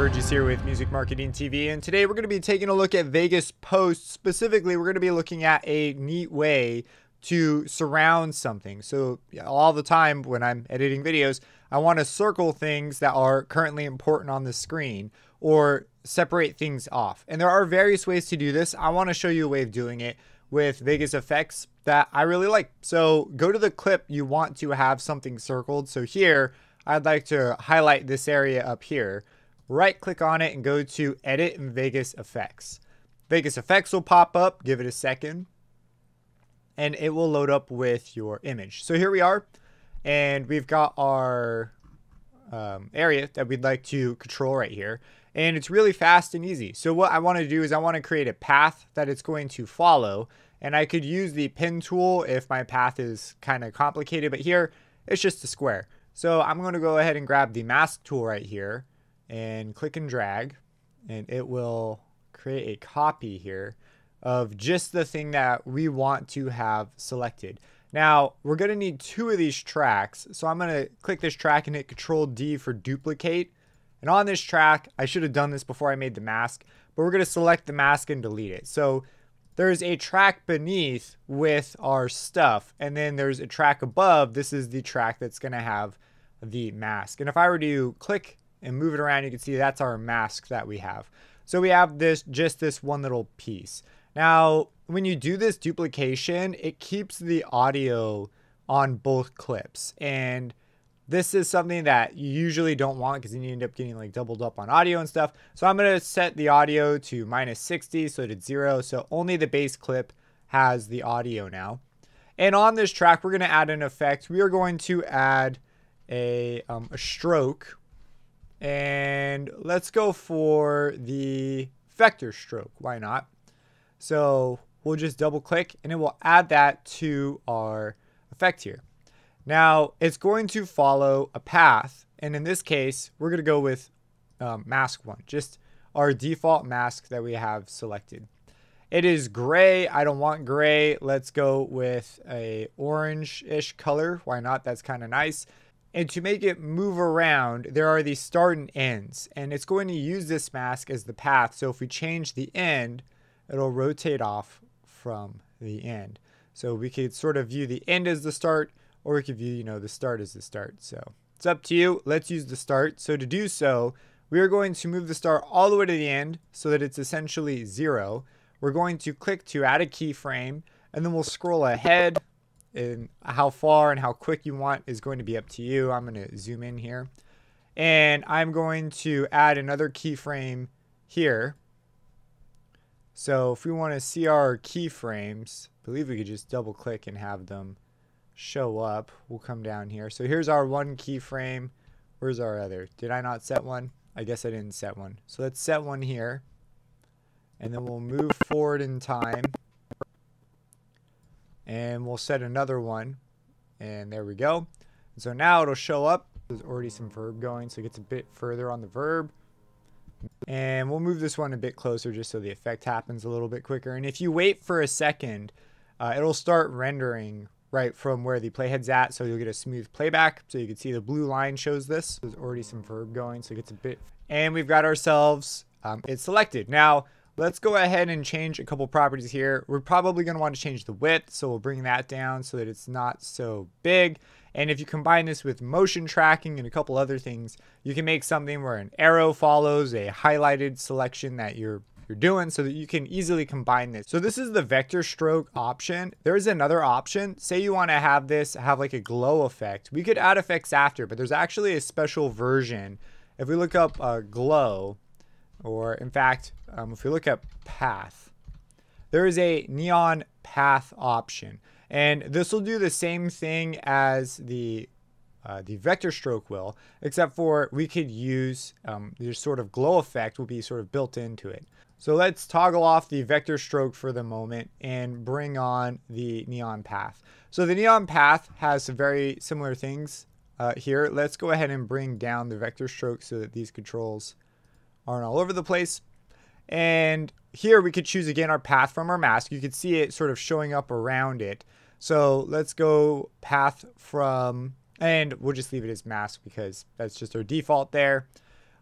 Burgess here with Music Marketing TV, and today we're going to be taking a look at Vegas posts. Specifically, we're going to be looking at a neat way to surround something. So all the time when I'm editing videos, I want to circle things that are currently important on the screen or separate things off. And there are various ways to do this. I want to show you a way of doing it with Vegas effects that I really like. So go to the clip you want to have something circled. So here, I'd like to highlight this area up here. Right click on it and go to edit and Vegas effects. Vegas effects will pop up, give it a second, and it will load up with your image. So here we are, and we've got our area that we'd like to control right here. And it's really fast and easy. So what I want to do is I want to create a path that it's going to follow. And I could use the pin tool if my path is kind of complicated, but here it's just a square. So I'm going to go ahead and grab the mask tool right here and click and drag, and it will create a copy here of just the thing that we want to have selected. Now we're gonna need two of these tracks, so I'm gonna click this track and hit Control D for duplicate. And on this track, I should have done this before I made the mask, but we're gonna select the mask and delete it. So there's a track beneath with our stuff, and then there's a track above. This is the track that's gonna have the mask. And if I were to click and move it around, you can see that's our mask that we have. So we have this, just this one little piece. Now, when you do this duplication, it keeps the audio on both clips. And this is something that you usually don't want because then you end up getting like doubled up on audio and stuff. So I'm gonna set the audio to -60, so it's 0. So only the bass clip has the audio now. And on this track, we're gonna add an effect. We are going to add a stroke. And let's go for the vector stroke. Why not? So we'll just double click and it will add that to our effect here. Now it's going to follow a path. And in this case, we're going to go with mask one, just our default mask that we have selected. It is gray. I don't want gray. Let's go with a orange-ish color. Why not? That's kind of nice. And to make it move around, there are these start and ends, and it's going to use this mask as the path. So if we change the end, it'll rotate off from the end. So we could sort of view the end as the start, or we could view, you know, the start as the start. So it's up to you. Let's use the start. So to do so, we are going to move the start all the way to the end so that it's essentially 0. We're going to click to add a keyframe, and then we'll scroll ahead. And how far and how quick you want is going to be up to you. I'm going to zoom in here, and I'm going to add another keyframe here. So if we want to see our keyframes, I believe we could just double click and have them show up. We'll come down here. So here's our one keyframe. Where's our other? Did I not set one? I guess I didn't set one. So let's set one here, and then we'll move forward in time. And we'll set another one, and there we go. So now it'll show up. There's already some verb going, so it gets a bit further on the verb. And we'll move this one a bit closer just so the effect happens a little bit quicker. And if you wait for a second, it'll start rendering right from where the playhead's at, so you'll get a smooth playback. So you can see the blue line shows this. There's already some verb going, so it gets a bit. And we've got ourselves, it's selected. Now, let's go ahead and change a couple properties here. We're probably going to want to change the width, so we'll bring that down so that it's not so big. And if you combine this with motion tracking and a couple other things, you can make something where an arrow follows a highlighted selection that you're doing, so that you can easily combine this. So this is the vector stroke option. There's another option. Say you want to have this have like a glow effect. We could add effects after, but there's actually a special version. If we look up glow, or in fact, if we look at path, there is a neon path option, and this will do the same thing as the vector stroke will, except for we could use this sort of glow effect will be sort of built into it. So let's toggle off the vector stroke for the moment and bring on the neon path. So the neon path has some very similar things here. Let's go ahead and bring down the vector stroke so that these controls aren't all over the place. And here we could choose again our path from our mask. You could see it sort of showing up around it. So let's go path from, and we'll just leave it as mask because that's just our default there.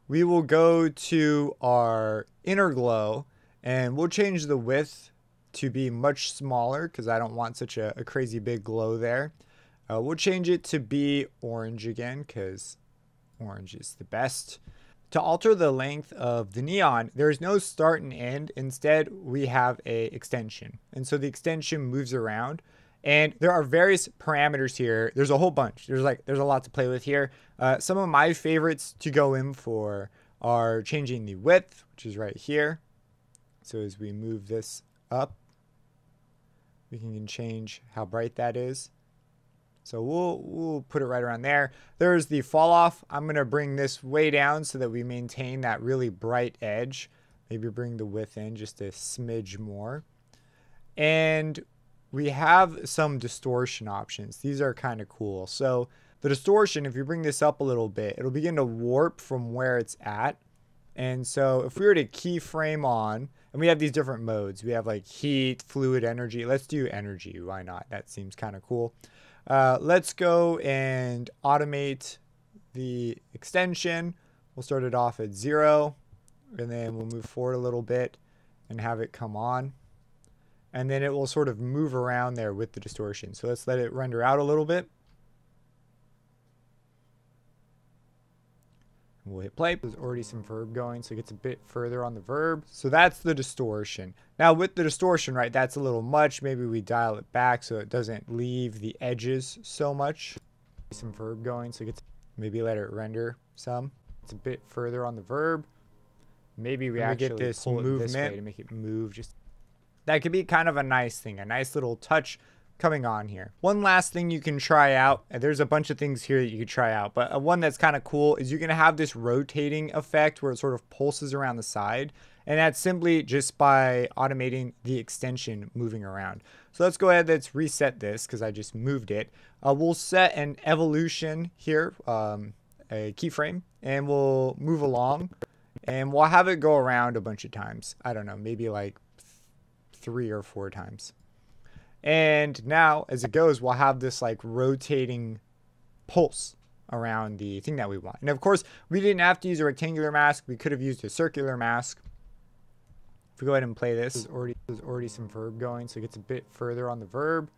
we will go to our inner glow and we'll change the width to be much smaller because I don't want such a crazy big glow there. We'll change it to be orange again because orange is the best. To alter the length of the neon, there is no start and end. Instead, we have an extension. And so the extension moves around. And there are various parameters here. There's a whole bunch. There's a lot to play with here. Some of my favorites to go in for are changing the width, which is right here. So as we move this up, we can change how bright that is. So we'll put it right around there. There's the fall off. I'm gonna bring this way down so that we maintain that really bright edge. Maybe bring the width in just a smidge more. And we have some distortion options. These are kind of cool. So the distortion, if you bring this up a little bit, it'll begin to warp from where it's at. And so if we were to keyframe on, and we have these different modes. We have like heat, fluid, energy. Let's do energy, why not? That seems kind of cool. Let's go and automate the extension. We'll start it off at 0, and then we'll move forward a little bit and have it come on. And then it will sort of move around there with the distortion. So let's let it render out a little bit. We'll hit play. There's already some verb going, so it gets a bit further on the verb. So that's the distortion. Now with the distortion, right, that's a little much. Maybe we dial it back so it doesn't leave the edges so much. Some verb going, so it gets, maybe let it render some. It's a bit further on the verb. Maybe we actually get this movement this way to make it move. Just that could be kind of a nice thing, a nice little touch coming on here. One last thing you can try out, and there's a bunch of things here that you could try out, but one that's kind of cool is you're gonna have this rotating effect where it sort of pulses around the side, and that's simply just by automating the extension moving around. So let's go ahead, let's reset this because I just moved it. We'll set an evolution here, a keyframe, and we'll move along, and we'll have it go around a bunch of times. I don't know, maybe like 3 or 4 times. And now as it goes, we'll have this like rotating pulse around the thing that we want. And of course, we didn't have to use a rectangular mask. We could have used a circular mask. If we go ahead and play this, there's already some verb going, so it gets a bit further on the verb.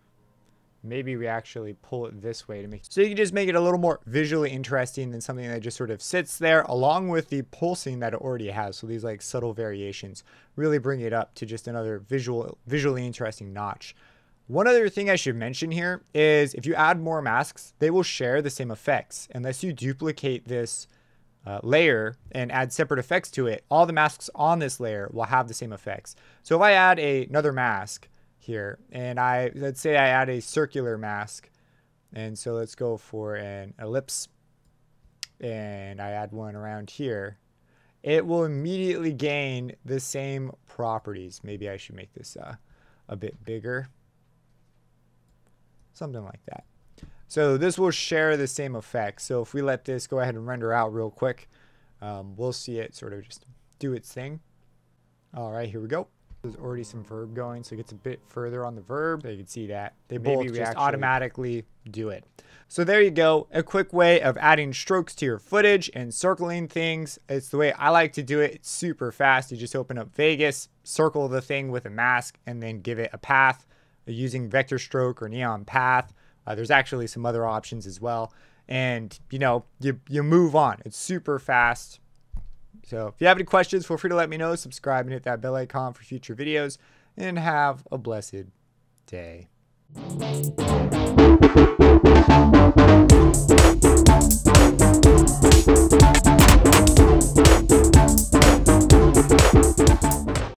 Maybe we actually pull it this way to make it. So you can just make it a little more visually interesting than something that just sort of sits there along with the pulsing that it already has. So these like subtle variations really bring it up to just another visually interesting notch. One other thing I should mention here is if you add more masks, they will share the same effects. Unless you duplicate this layer and add separate effects to it, all the masks on this layer will have the same effects. So if I add another mask here, and let's say I add a circular mask, and so let's go for an ellipse, and I add one around here, it will immediately gain the same properties. Maybe I should make this a bit bigger. Something like that. So this will share the same effect. So if we let this go ahead and render out real quick, we'll see it sort of just do its thing. All right, here we go. There's already some verb going, so it gets a bit further on the verb. So you can see that they both just automatically do it. So there you go, a quick way of adding strokes to your footage and circling things. It's the way I like to do it. It's super fast. You just open up Vegas, circle the thing with a mask, and then give it a path. Using vector stroke or neon path. There's actually some other options as well. And you know, you move on. It's super fast. So if you have any questions, feel free to let me know. Subscribe and hit that bell icon for future videos. And have a blessed day.